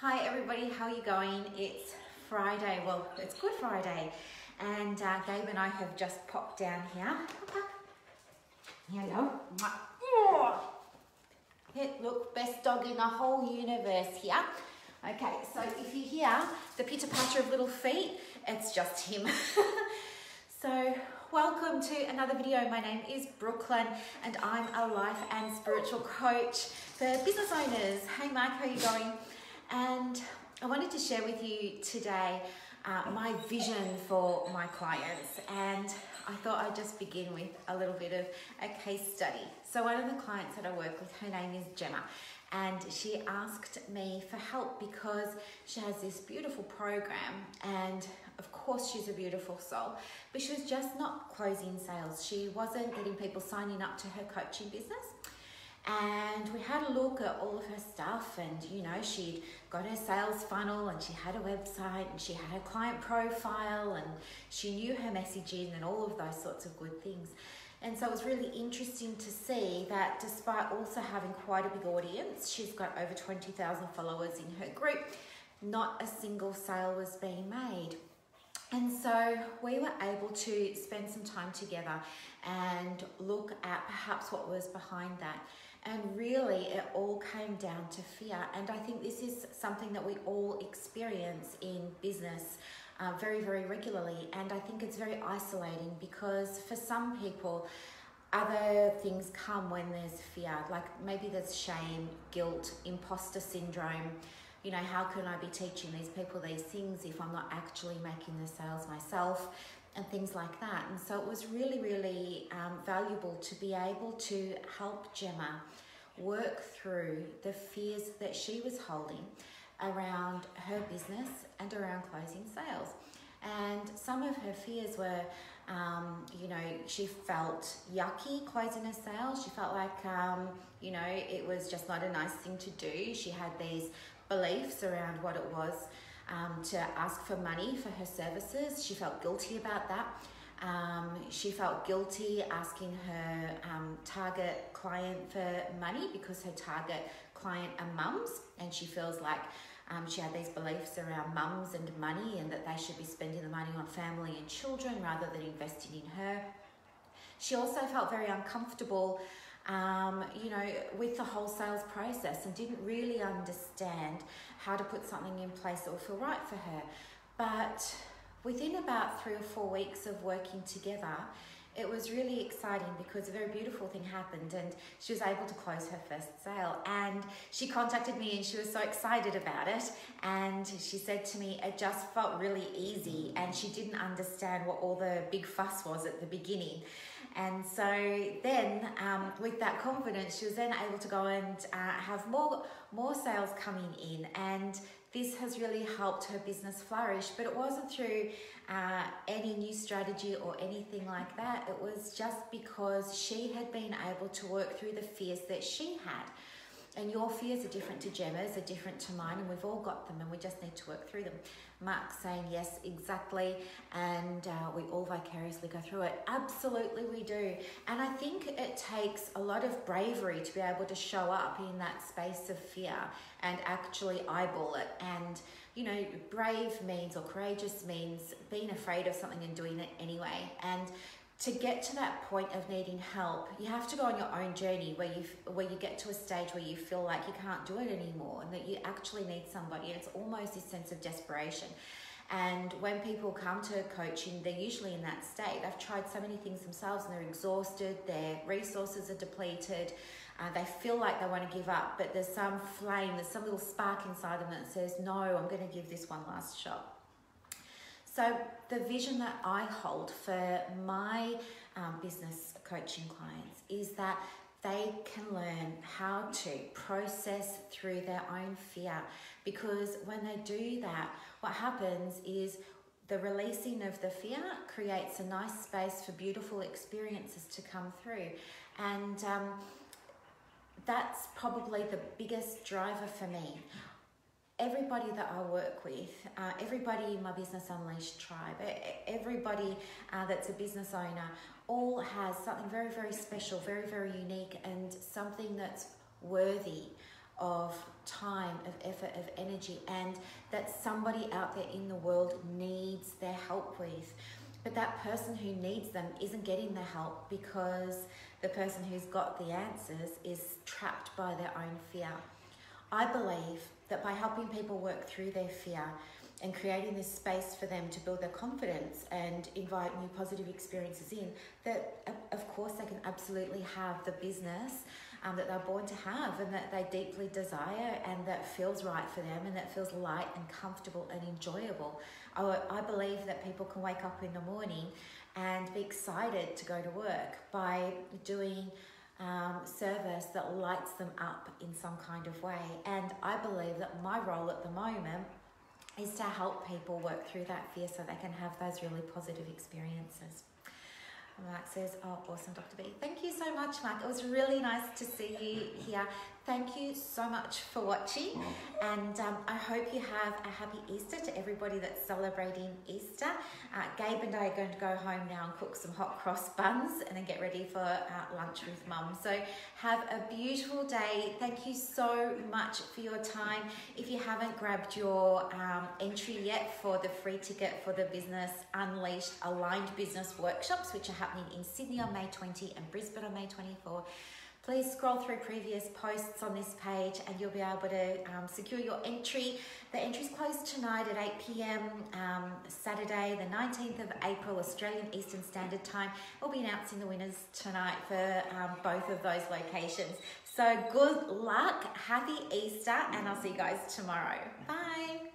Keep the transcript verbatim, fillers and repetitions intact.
Hi everybody, how are you going? It's Friday, well it's Good Friday, and uh, Gabe and I have just popped down here. Hello. Hey, look, best dog in the whole universe here. Okay, so if you hear the pitter-patter of little feet, it's just him. So welcome to another video. My name is Brooklyn and I'm a life and spiritual coach for business owners. Hey Mike, how are you going? And I wanted to share with you today uh, my vision for my clients, and I thought I'd just begin with a little bit of a case study. So one of the clients that I work with, her name is Gemma, and she asked me for help because she has this beautiful program, and of course she's a beautiful soul, but she was just not closing sales. She wasn't getting people signing up to her coaching business. And we had a look at all of her stuff, and you know, she'd got her sales funnel and she had a website and she had her client profile and she knew her messaging and all of those sorts of good things. And so it was really interesting to see that despite also having quite a big audience, she's got over twenty thousand followers in her group, not a single sale was being made. And so we were able to spend some time together and look at perhaps what was behind that. And really it all came down to fear. And I think this is something that we all experience in business uh, very, very regularly. And I think it's very isolating, because for some people, other things come when there's fear. Like maybe there's shame, guilt, imposter syndrome. You know, how can I be teaching these people these things if I'm not actually making the sales myself, and things like that. And so it was really, really um, valuable to be able to help Gemma work through the fears that she was holding around her business and around closing sales. And some of her fears were, um, you know, she felt yucky closing her sales. She felt like, um, you know, it was just not a nice thing to do. She had these beliefs around what it was um, to ask for money for her services. She felt guilty about that. Um, she felt guilty asking her um, target client for money, because her target client are mums, and she feels like um, she had these beliefs around mums and money, and that they should be spending the money on family and children rather than investing in her. She also felt very uncomfortable Um, you know, with the whole sales process, and didn't really understand how to put something in place that would feel right for her. But within about three or four weeks of working together, it was really exciting, because a very beautiful thing happened, and she was able to close her first sale. And she contacted me and she was so excited about it, and she said to me it just felt really easy, and she didn't understand what all the big fuss was at the beginning. And so then um, with that confidence, she was then able to go and uh, have more, more sales coming in. And this has really helped her business flourish. But it wasn't through uh, any new strategy or anything like that. It was just because she had been able to work through the fears that she had. And your fears are different to Gemma's, are different to mine, and we've all got them, and we just need to work through them. Mark's saying, yes, exactly, and uh, we all vicariously go through it. Absolutely we do. And I think it takes a lot of bravery to be able to show up in that space of fear and actually eyeball it. And, you know, brave means, or courageous means, being afraid of something and doing it anyway. And to get to that point of needing help, you have to go on your own journey where you where you get to a stage where you feel like you can't do it anymore, and that you actually need somebody. It's almost this sense of desperation. And when people come to coaching, they're usually in that state. They've tried so many things themselves and they're exhausted, their resources are depleted, uh, they feel like they want to give up, but there's some flame, there's some little spark inside them that says, no, I'm going to give this one last shot. So the vision that I hold for my um, business coaching clients is that they can learn how to process through their own fear, because when they do that, what happens is the releasing of the fear creates a nice space for beautiful experiences to come through. And um, that's probably the biggest driver for me. Everybody that I work with, uh, everybody in my Business Unleashed tribe, everybody uh, that's a business owner, all has something very, very special, very, very unique, and something that's worthy of time, of effort, of energy, and that somebody out there in the world needs their help with. But that person who needs them isn't getting the help because the person who's got the answers is trapped by their own fear. I believe that by helping people work through their fear and creating this space for them to build their confidence and invite new positive experiences in, that of course they can absolutely have the business um, that they're born to have and that they deeply desire and that feels right for them and that feels light and comfortable and enjoyable. I, I believe that people can wake up in the morning and be excited to go to work by doing Um, service that lights them up in some kind of way. And I believe that my role at the moment is to help people work through that fear so they can have those really positive experiences. Mark says, oh, awesome, Doctor B. Thank you so much, Mark. It was really nice to see you here. Thank you so much for watching. And um, I hope you have a happy Easter to everybody that's celebrating Easter. Uh, Gabe and I are going to go home now and cook some hot cross buns and then get ready for uh, lunch with Mum. So have a beautiful day. Thank you so much for your time. If you haven't grabbed your um, entry yet for the free ticket for the Business Unleashed Aligned Business Workshops, which are happening in Sydney on May twentieth and Brisbane on May twenty-fourth. Please scroll through previous posts on this page and you'll be able to um, secure your entry. The entry's closed tonight at eight p m Um, Saturday the nineteenth of April, Australian Eastern Standard Time. We'll be announcing the winners tonight for um, both of those locations. So good luck, happy Easter, and I'll see you guys tomorrow. Bye.